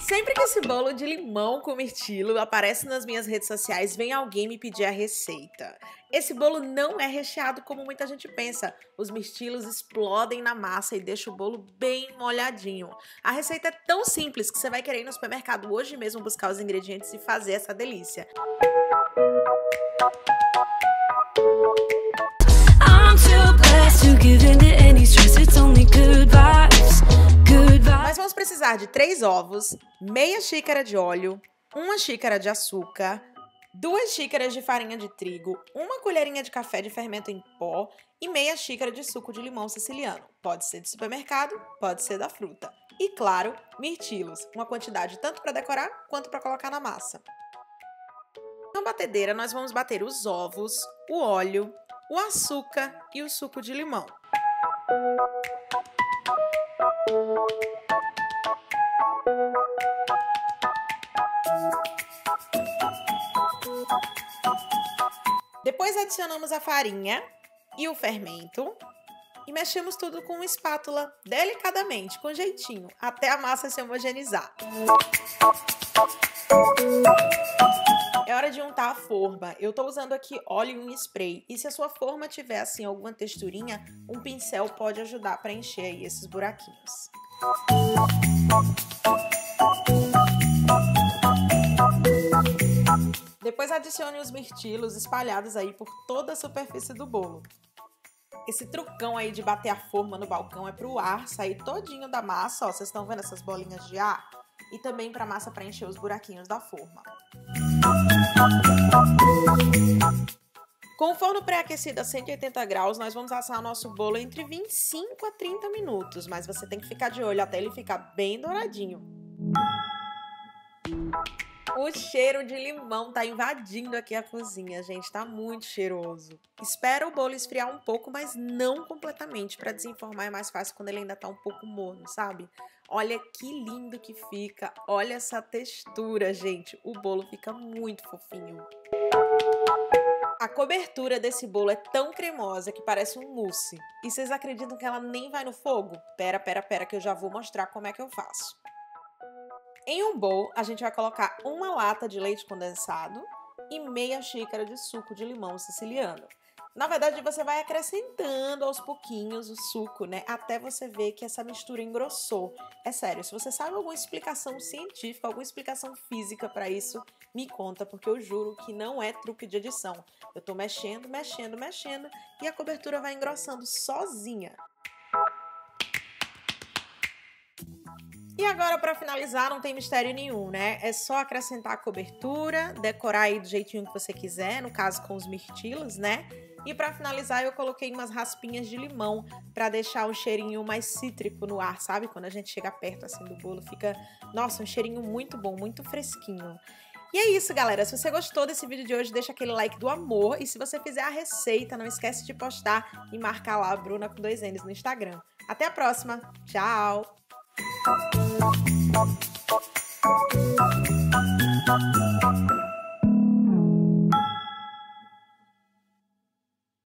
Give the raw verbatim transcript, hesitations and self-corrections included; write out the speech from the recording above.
Sempre que esse bolo de limão com mirtilo aparece nas minhas redes sociais, vem alguém me pedir a receita. Esse bolo não é recheado como muita gente pensa. Os mirtilos explodem na massa e deixam o bolo bem molhadinho. A receita é tão simples que você vai querer ir no supermercado hoje mesmo buscar os ingredientes e fazer essa delícia. I'm too blessed to give in to any stress, it's only good vibes. Nós vamos precisar de três ovos, meia xícara de óleo, uma xícara de açúcar, duas xícaras de farinha de trigo, uma colherinha de café de fermento em pó e meia xícara de suco de limão siciliano. Pode ser de supermercado, pode ser da fruta. E claro, mirtilos, uma quantidade tanto para decorar quanto para colocar na massa. Na batedeira nós vamos bater os ovos, o óleo, o açúcar e o suco de limão. Depois adicionamos a farinha e o fermento e mexemos tudo com uma espátula, delicadamente, com jeitinho, até a massa se homogeneizar. É hora de untar a forma. Eu tô usando aqui óleo e um spray. E se a sua forma tiver assim alguma texturinha, um pincel pode ajudar a preencher aí esses buraquinhos. Depois adicione os mirtilos espalhados aí por toda a superfície do bolo. Esse trucão aí de bater a forma no balcão é pro ar sair todinho da massa, ó, vocês estão vendo essas bolinhas de ar? E também pra massa preencher os buraquinhos da forma. Com o forno pré-aquecido a cento e oitenta graus, nós vamos assar nosso bolo entre vinte e cinco a trinta minutos, mas você tem que ficar de olho até ele ficar bem douradinho. O cheiro de limão tá invadindo aqui a cozinha, gente, tá muito cheiroso. Espera o bolo esfriar um pouco, mas não completamente, pra desenformar é mais fácil quando ele ainda tá um pouco morno, sabe? Olha que lindo que fica, olha essa textura, gente, o bolo fica muito fofinho. A cobertura desse bolo é tão cremosa que parece um mousse. E vocês acreditam que ela nem vai no fogo? Pera, pera, pera que eu já vou mostrar como é que eu faço. Em um bowl, a gente vai colocar uma lata de leite condensado e meia xícara de suco de limão siciliano. Na verdade, você vai acrescentando aos pouquinhos o suco, né? Até você ver que essa mistura engrossou. É sério, se você sabe alguma explicação científica, alguma explicação física para isso, me conta, porque eu juro que não é truque de edição. Eu tô mexendo, mexendo, mexendo e a cobertura vai engrossando sozinha. E agora, para finalizar, não tem mistério nenhum, né? É só acrescentar a cobertura, decorar aí do jeitinho que você quiser, no caso com os mirtilos, né? E para finalizar, eu coloquei umas raspinhas de limão para deixar o cheirinho mais cítrico no ar, sabe? Quando a gente chega perto assim do bolo, fica, nossa, um cheirinho muito bom, muito fresquinho. E é isso, galera. Se você gostou desse vídeo de hoje, deixa aquele like do amor. E se você fizer a receita, não esquece de postar e marcar lá a Bruna com dois N's no Instagram. Até a próxima. Tchau! Thank you.